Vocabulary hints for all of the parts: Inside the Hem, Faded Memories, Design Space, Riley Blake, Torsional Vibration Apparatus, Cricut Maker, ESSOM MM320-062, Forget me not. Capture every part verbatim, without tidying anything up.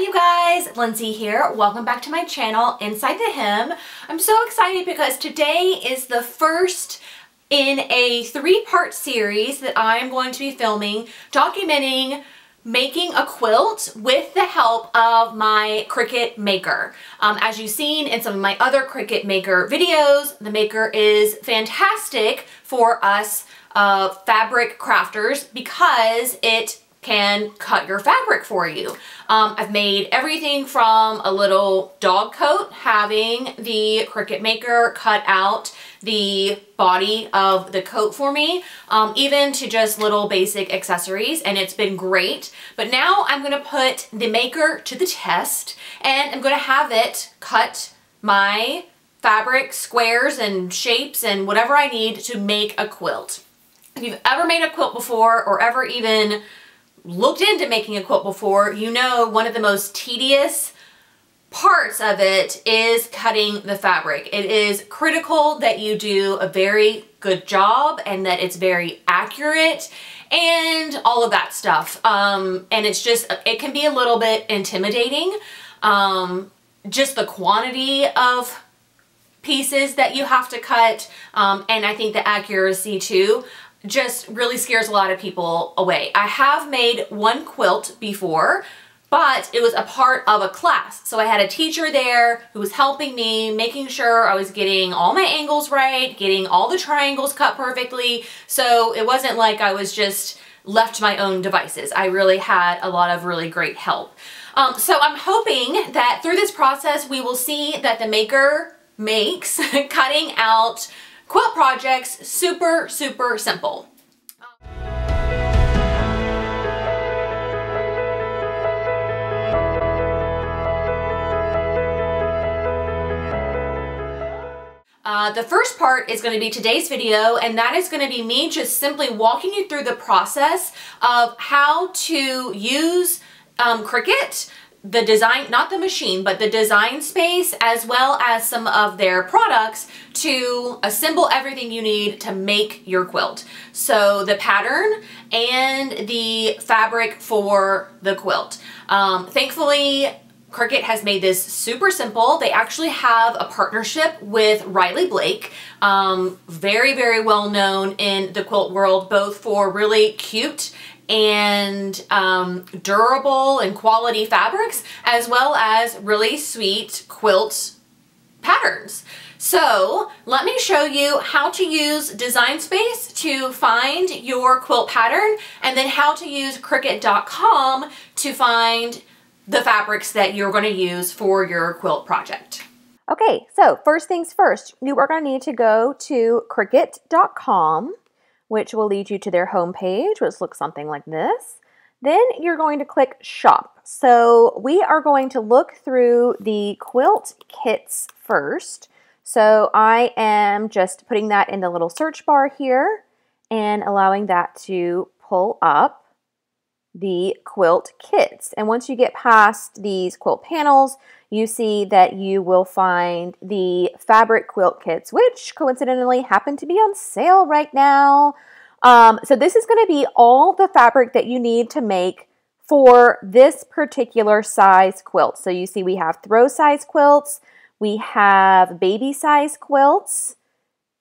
Hi you guys, Lindsay here. Welcome back to my channel, Inside the Hem. I'm so excited because today is the first in a three-part series that I'm going to be filming, documenting making a quilt with the help of my Cricut Maker. Um, as you've seen in some of my other Cricut Maker videos, the Maker is fantastic for us uh, fabric crafters because it can cut your fabric for you. Um, I've made everything from a little dog coat, having the Cricut Maker cut out the body of the coat for me, um, even to just little basic accessories, and it's been great. But now I'm gonna put the Maker to the test, and I'm gonna have it cut my fabric squares and shapes and whatever I need to make a quilt. If you've ever made a quilt before or ever even looked into making a quilt before, you know one of the most tedious parts of it is cutting the fabric. It is critical that you do a very good job and that it's very accurate and all of that stuff. Um, and it's just, it can be a little bit intimidating. Um, just the quantity of pieces that you have to cut, um, and I think the accuracy too, just really scares a lot of people away. I have made one quilt before, but it was a part of a class. So I had a teacher there who was helping me, making sure I was getting all my angles right, getting all the triangles cut perfectly. So it wasn't like I was just left to my own devices. I really had a lot of really great help. Um, so I'm hoping that through this process, we will see that the Maker makes cutting out quilt projects super, super simple. Uh, the first part is going to be today's video, and that is going to be me just simply walking you through the process of how to use um, Cricut, the design, not the machine, but the Design Space, as well as some of their products to assemble everything you need to make your quilt. So the pattern and the fabric for the quilt. Um, thankfully, Cricut has made this super simple. They actually have a partnership with Riley Blake, um, very, very well known in the quilt world, both for really cute and um, durable and quality fabrics, as well as really sweet quilt patterns. So let me show you how to use Design Space to find your quilt pattern, and then how to use Cricut dot com to find the fabrics that you're going to use for your quilt project. Okay, so first things first, you are going to need to go to Cricut dot com, which will lead you to their homepage, which looks something like this. Then you're going to click shop. So we are going to look through the quilt kits first. So I am just putting that in the little search bar here and allowing that to pull up the quilt kits. And once you get past these quilt panels, you see that you will find the fabric quilt kits, which coincidentally happen to be on sale right now. Um, so this is going to be all the fabric that you need to make for this particular size quilt. So you see we have throw size quilts, we have baby size quilts,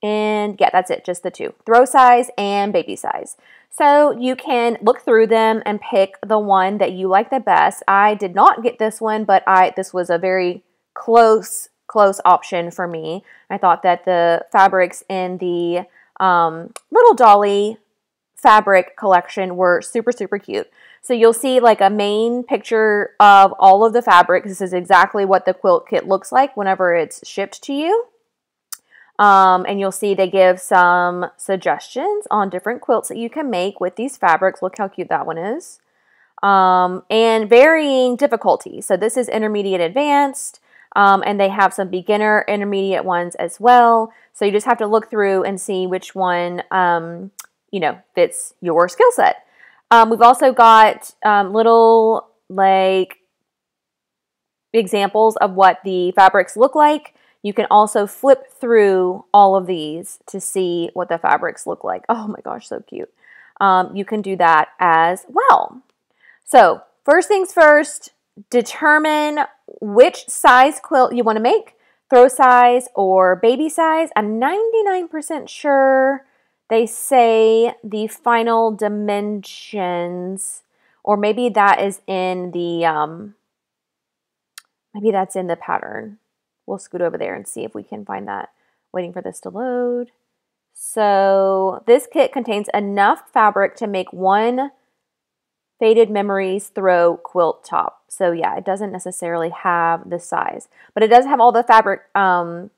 and yeah, that's it, just the two, throw size and baby size. So you can look through them and pick the one that you like the best. I did not get this one, but I this was a very close, close option for me. I thought that the fabrics in the um, Little Dolly fabric collection were super, super cute. So you'll see like a main picture of all of the fabrics. This is exactly what the quilt kit looks like whenever it's shipped to you. Um, and you'll see they give some suggestions on different quilts that you can make with these fabrics. Look how cute that one is. Um, and varying difficulty. So this is intermediate advanced, um, and they have some beginner intermediate ones as well. So you just have to look through and see which one, um, you know, fits your skill set. Um, we've also got um, little like examples of what the fabrics look like. You can also flip through all of these to see what the fabrics look like. Oh my gosh, so cute. Um, you can do that as well. So first things first, determine which size quilt you want to make, throw size or baby size. I'm ninety-nine percent sure they say the final dimensions, or maybe that is in the, um, maybe that's in the pattern. We'll scoot over there and see if we can find that. Waiting for this to load. So this kit contains enough fabric to make one Faded Memories throw quilt top. So yeah, it doesn't necessarily have the size, but it does have all the fabric um,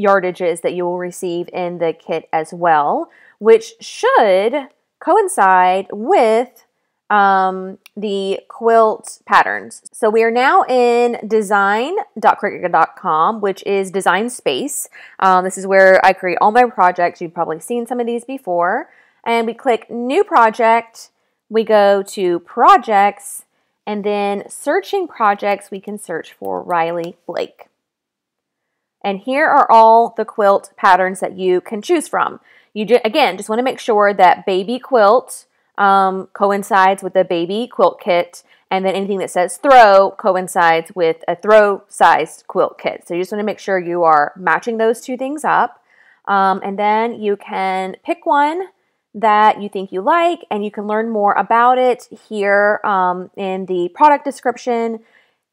yardages that you will receive in the kit as well, which should coincide with um, the quilt patterns. So we are now in design dot cricut dot com, which is Design Space. Um, this is where I create all my projects. You've probably seen some of these before. And we click New Project. We go to Projects, and then Searching Projects, we can search for Riley Blake. And here are all the quilt patterns that you can choose from. You ju again, just want to make sure that baby quilt um, coincides with the baby quilt kit, and then anything that says throw coincides with a throw-sized quilt kit. So you just want to make sure you are matching those two things up. Um, and then you can pick one that you think you like, and you can learn more about it here um, in the product description.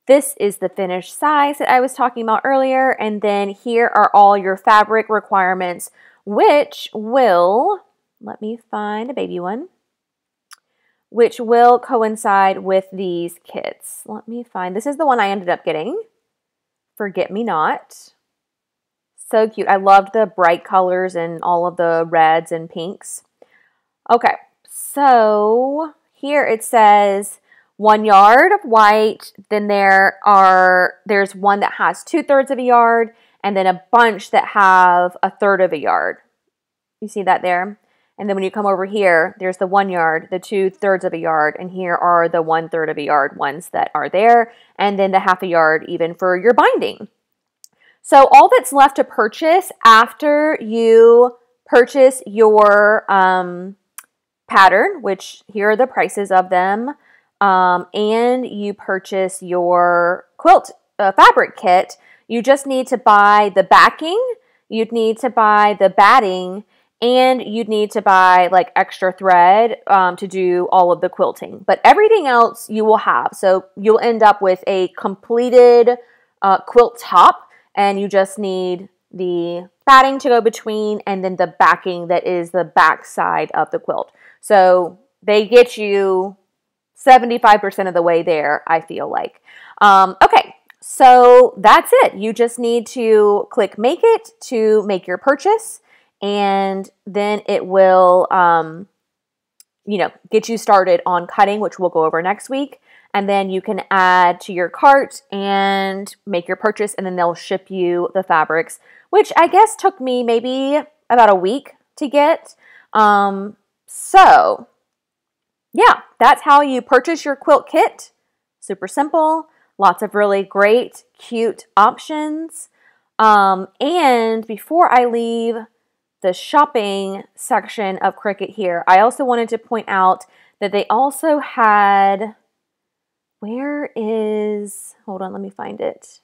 This is the finished size that I was talking about earlier, and then here are all your fabric requirements, which will, let me find a baby one, which will coincide with these kits. Let me find, this is the one I ended up getting, Forget Me Not. So cute. I loved the bright colors and all of the reds and pinks. Okay, so here it says one yard of white, then there are, there's one that has two thirds of a yard, and then a bunch that have a third of a yard. You see that there? And then when you come over here, there's the one yard, the two thirds of a yard, and here are the one third of a yard ones that are there, and then the half a yard even for your binding. So all that's left to purchase after you purchase your um, pattern, which here are the prices of them, um, and you purchase your quilt uh, fabric kit, you just need to buy the backing, you'd need to buy the batting, and you'd need to buy like extra thread um, to do all of the quilting. But everything else you will have, so you'll end up with a completed uh, quilt top, and you just need the batting to go between, and then the backing that is the back side of the quilt. So they get you seventy-five percent of the way there, I feel like. Um, okay, so that's it. You just need to click Make It to make your purchase, and then it will, um, you know, get you started on cutting, which we'll go over next week. And then you can add to your cart and make your purchase, and then they'll ship you the fabrics, which I guess took me maybe about a week to get. Um, so yeah, that's how you purchase your quilt kit. Super simple, lots of really great, cute options. Um, and before I leave the shopping section of Cricut here, I also wanted to point out that they also had, where is, hold on, let me find it.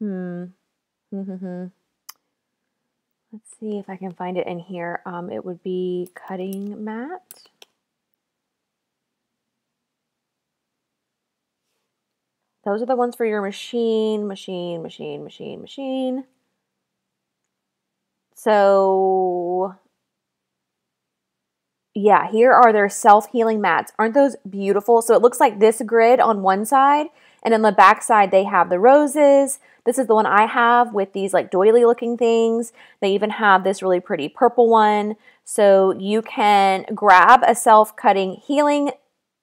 Hmm. Mm-hmm. Let's see if I can find it in here. Um, it would be cutting mat. Those are the ones for your machine, machine, machine, machine, machine. So yeah, here are their self-healing mats. Aren't those beautiful? So it looks like this grid on one side, and on the back side, they have the roses. This is the one I have with these like doily looking things. They even have this really pretty purple one. So you can grab a self-cutting healing,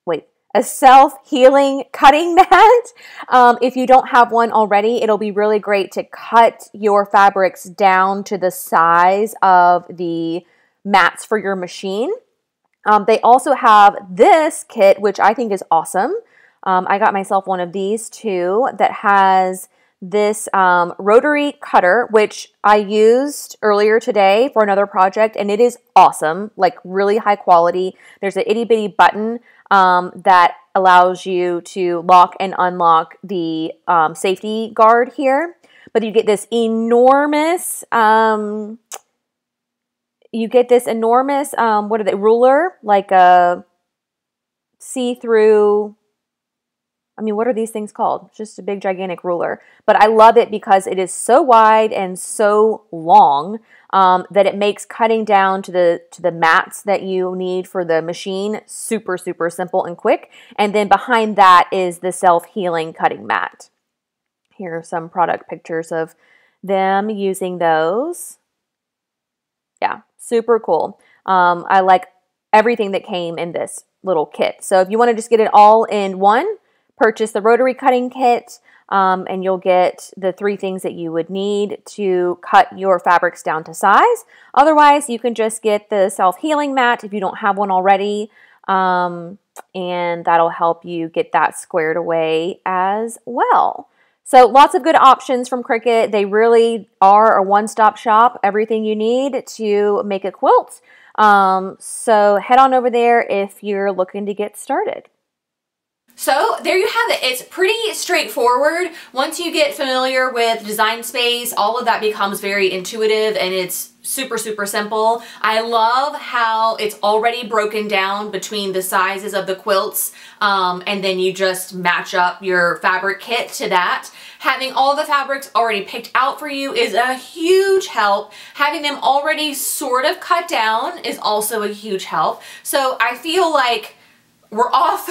wait, a self-healing cutting mat. Um, if you don't have one already, it'll be really great to cut your fabrics down to the size of the mats for your machine. Um, they also have this kit, which I think is awesome. Um, I got myself one of these too that has this um, rotary cutter, which I used earlier today for another project, and it is awesome, like really high quality. There's an itty bitty button um, that allows you to lock and unlock the um, safety guard here. But you get this enormous, um, you get this enormous, um, what are they, ruler, like a see-through, I mean, what are these things called? Just a big, gigantic ruler. But I love it because it is so wide and so long um, that it makes cutting down to the to the mats that you need for the machine super, super simple and quick. And then behind that is the self-healing cutting mat. Here are some product pictures of them using those. Yeah, super cool. Um, I like everything that came in this little kit. So if you want to just get it all in one, purchase the rotary cutting kit, um, and you'll get the three things that you would need to cut your fabrics down to size. Otherwise, you can just get the self-healing mat if you don't have one already, um, and that'll help you get that squared away as well. So lots of good options from Cricut. They really are a one-stop shop, everything you need to make a quilt. Um, so head on over there if you're looking to get started. So there you have it. It's pretty straightforward. Once you get familiar with Design Space, all of that becomes very intuitive and it's super, super simple. I love how it's already broken down between the sizes of the quilts, um, and then you just match up your fabric kit to that. Having all the fabrics already picked out for you is a huge help. Having them already sort of cut down is also a huge help. So I feel like we're off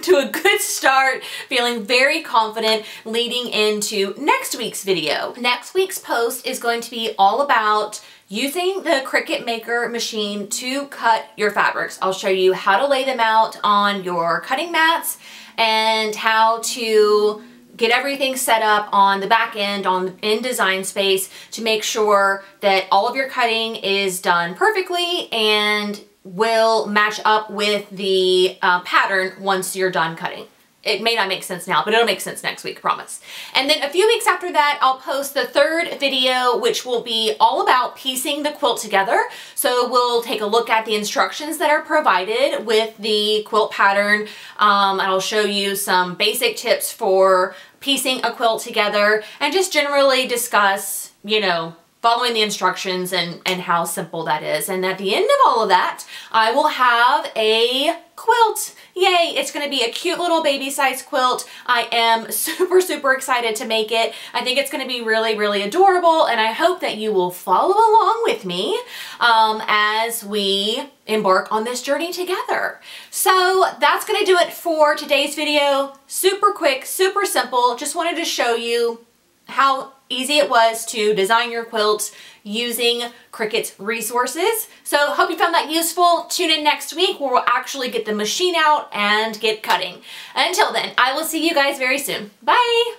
to a good start, feeling very confident leading into next week's video. Next week's post is going to be all about using the Cricut Maker machine to cut your fabrics. I'll show you how to lay them out on your cutting mats and how to get everything set up on the back end on in Design Space to make sure that all of your cutting is done perfectly and will match up with the uh, pattern once you're done cutting. It may not make sense now, but it'll make sense next week, promise. And then a few weeks after that, I'll post the third video, which will be all about piecing the quilt together. So we'll take a look at the instructions that are provided with the quilt pattern. Um, I'll show you some basic tips for piecing a quilt together and just generally discuss, you know, following the instructions and, and how simple that is. And at the end of all of that, I will have a quilt. Yay! It's going to be a cute little baby-sized quilt. I am super, super excited to make it. I think it's going to be really, really adorable, and I hope that you will follow along with me um, as we embark on this journey together. So that's going to do it for today's video. Super quick, super simple. Just wanted to show you how easy it was to design your quilt using Cricut's resources. So hope you found that useful. Tune in next week where we'll actually get the machine out and get cutting. Until then, I will see you guys very soon. Bye!